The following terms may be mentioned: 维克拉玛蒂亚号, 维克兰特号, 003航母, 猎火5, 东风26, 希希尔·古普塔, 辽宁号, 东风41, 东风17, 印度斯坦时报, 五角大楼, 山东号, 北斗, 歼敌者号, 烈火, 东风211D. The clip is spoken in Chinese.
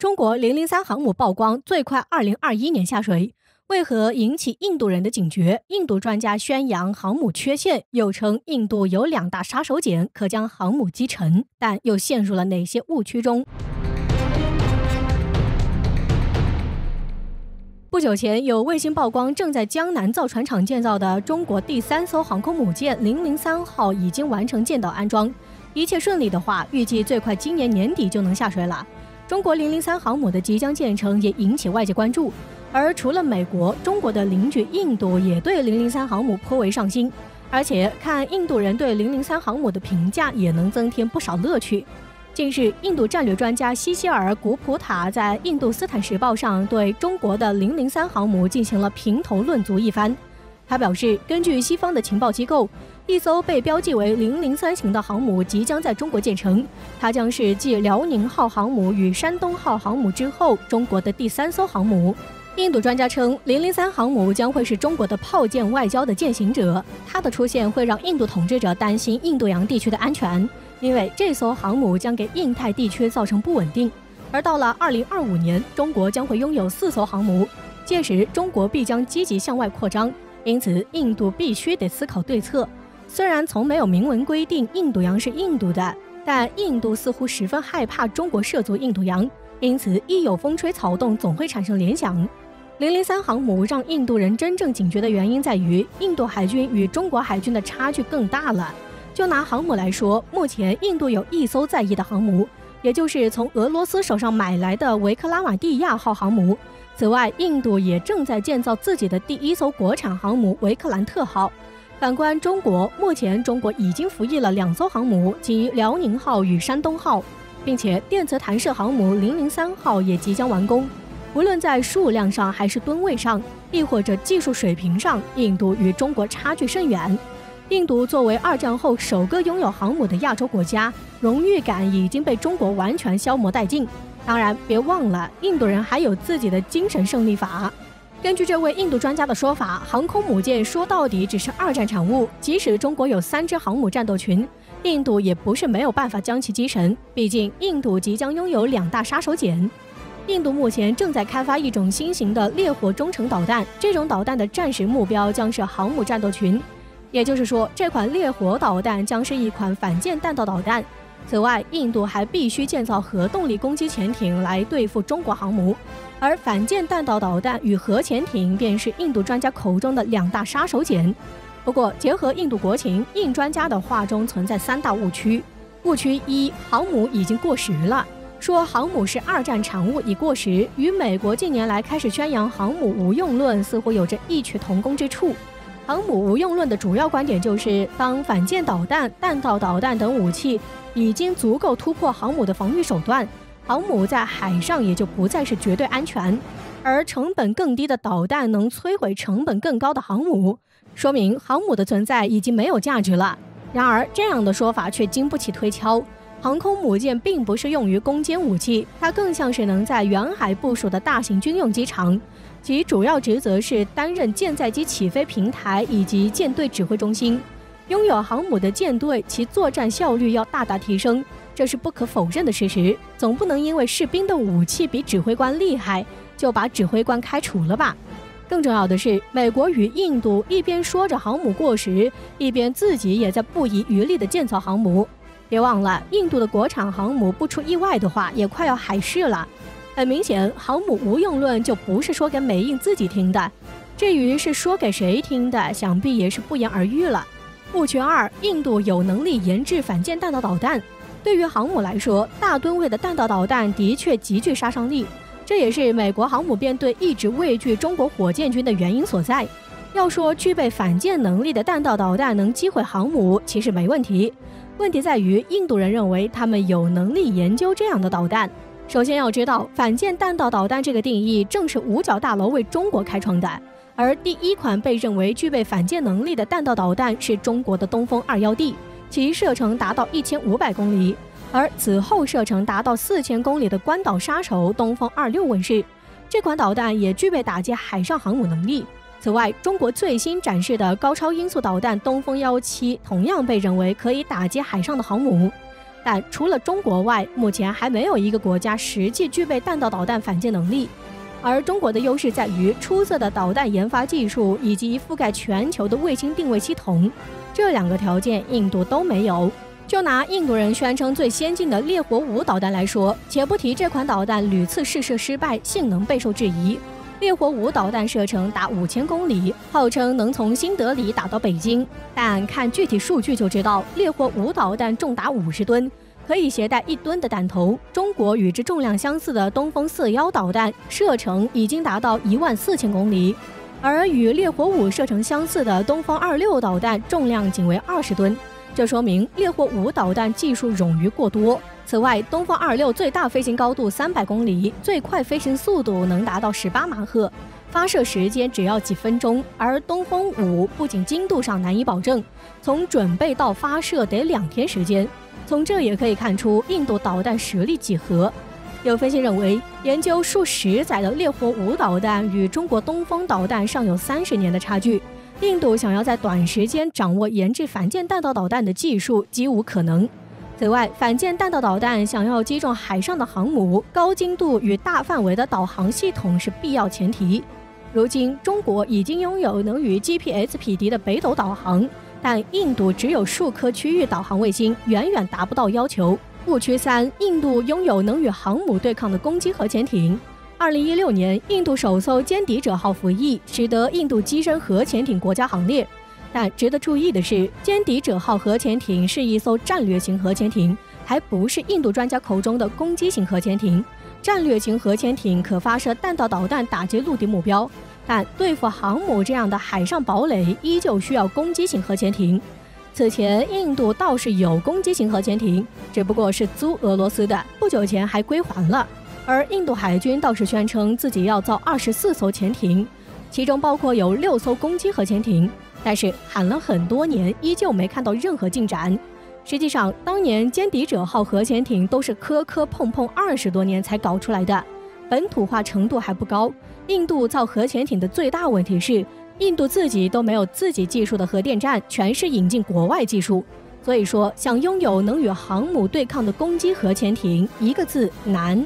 中国003航母曝光最快2021年下水，为何引起印度人的警觉？印度专家宣扬航母缺陷，又称印度有2大杀手锏可将航母击沉，但又陷入了哪些误区中？ 不久前，有卫星曝光，正在江南造船厂建造的中国第3艘航空母舰003号已经完成舰岛安装，一切顺利的话，预计最快今年年底就能下水了。中国003航母的即将建成也引起外界关注，而除了美国，中国的邻居印度也对003航母颇为上心，而且看印度人对003航母的评价，也能增添不少乐趣。 近日，印度战略专家希希尔·古普塔在《印度斯坦时报》上对中国的003航母进行了评头论足一番。他表示，根据西方的情报机构，一艘被标记为003型的航母即将在中国建成，它将是继辽宁号航母与山东号航母之后，中国的第3艘航母。 印度专家称，003航母将会是中国的炮舰外交的践行者。它的出现会让印度统治者担心印度洋地区的安全，因为这艘航母将给印太地区造成不稳定。而到了2025年，中国将会拥有4艘航母，届时中国必将积极向外扩张，因此印度必须得思考对策。虽然从没有明文规定印度洋是印度的，但印度似乎十分害怕中国涉足印度洋。 因此，一有风吹草动，总会产生联想。003航母让印度人真正警觉的原因在于，印度海军与中国海军的差距更大了。就拿航母来说，目前印度有1艘在役的航母，也就是从俄罗斯手上买来的维克拉玛蒂亚号航母。此外，印度也正在建造自己的第1艘国产航母维克兰特号。反观中国，目前中国已经服役了2艘航母，即辽宁号与山东号。 并且，电磁弹射航母003号也即将完工。无论在数量上，还是吨位上，亦或者技术水平上，印度与中国差距甚远。印度作为2战后首个拥有航母的亚洲国家，荣誉感已经被中国完全消磨殆尽。当然，别忘了，印度人还有自己的精神胜利法。 根据这位印度专家的说法，航空母舰说到底只是2战产物。即使中国有3支航母战斗群，印度也不是没有办法将其击沉。毕竟，印度即将拥有2大杀手锏。印度目前正在开发一种新型的烈火中程导弹，这种导弹的战时目标将是航母战斗群。也就是说，这款烈火导弹将是一款反舰弹道导弹。此外，印度还必须建造核动力攻击潜艇来对付中国航母。 而反舰弹道导弹与核潜艇便是印度专家口中的2大杀手锏。不过，结合印度国情，印专家的话中存在3大误区。误区1：航母已经过时了，说航母是2战产物已过时，与美国近年来开始宣扬航母无用论似乎有着异曲同工之处。航母无用论的主要观点就是，当反舰导弹、弹道导弹等武器已经足够突破航母的防御手段。 航母在海上也就不再是绝对安全，而成本更低的导弹能摧毁成本更高的航母，说明航母的存在已经没有价值了。然而，这样的说法却经不起推敲。航空母舰并不是用于攻坚武器，它更像是能在远海部署的大型军用机场，其主要职责是担任舰载机起飞平台以及舰队指挥中心。拥有航母的舰队，其作战效率要大大提升。 这是不可否认的事实，总不能因为士兵的武器比指挥官厉害，就把指挥官开除了吧？更重要的是，美国与印度一边说着航母过时，一边自己也在不遗余力地建造航母。别忘了，印度的国产航母不出意外的话，也快要海试了。很明显，航母无用论就不是说给美印自己听的，至于是说给谁听的，想必也是不言而喻了。误区2：印度有能力研制反舰弹道导弹。 对于航母来说，大吨位的弹道导弹的确极具杀伤力，这也是美国航母编队一直畏惧中国火箭军的原因所在。要说具备反舰能力的弹道导弹能击毁航母，其实没问题。问题在于印度人认为他们有能力研究这样的导弹。首先要知道，反舰弹道导弹这个定义正是五角大楼为中国开创的，而第1款被认为具备反舰能力的弹道导弹是中国的东风211D。 其射程达到1500公里，而此后射程达到4000公里的关岛杀手东风26问世，这款导弹也具备打击海上航母能力。此外，中国最新展示的高超音速导弹东风17同样被认为可以打击海上的航母。但除了中国外，目前还没有一个国家实际具备弹道导弹反舰能力。而中国的优势在于出色的导弹研发技术以及覆盖全球的卫星定位系统，这两个条件印度都没有。就拿印度人宣称最先进的猎火5导弹来说，且不提这款导弹屡次试射失败，性能备受质疑。猎火5导弹射程达5000公里，号称能从新德里打到北京，但看具体数据就知道，猎火5导弹重达50吨，可以携带1吨的弹头。中国与之重量相似的东风41导弹射程已经达到14000公里，而与猎火5射程相似的东风26导弹重量仅为20吨，这说明猎火5导弹技术冗余过多。此外，东风26最大飞行高度300公里，最快飞行速度能达到18马赫，发射时间只要几分钟。而东风5不仅精度上难以保证，从准备到发射得2天时间。从这也可以看出印度导弹实力几何。有分析认为，研究数十载的猎火5导弹与中国东风导弹尚有30年的差距。印度想要在短时间掌握研制反舰弹道导弹的技术，几乎可能。此外，反舰弹道导弹想要击中海上的航母，高精度与大范围的导航系统是必要前提。如今，中国已经拥有能与 GPS 匹敌的北斗导航，但印度只有数颗区域导航卫星，远远达不到要求。误区3：印度拥有能与航母对抗的攻击核潜艇。2016年，印度首艘歼敌者号服役，使得印度跻身核潜艇国家行列。但值得注意的是，歼敌者号核潜艇是一艘战略型核潜艇，还不是印度专家口中的攻击型核潜艇。战略型核潜艇可发射弹道导弹打击陆地目标，但对付航母这样的海上堡垒，依旧需要攻击型核潜艇。此前，印度倒是有攻击型核潜艇，只不过是租俄罗斯的，不久前还归还了。而印度海军倒是宣称自己要造24艘潜艇，其中包括有6艘攻击核潜艇。但是喊了很多年，依旧没看到任何进展。实际上，当年歼敌者号核潜艇都是磕磕碰碰20多年才搞出来的，本土化程度还不高。印度造核潜艇的最大问题是，印度自己都没有自己技术的核电站，全是引进国外技术。所以说，想拥有能与航母对抗的攻击核潜艇，一个字：难。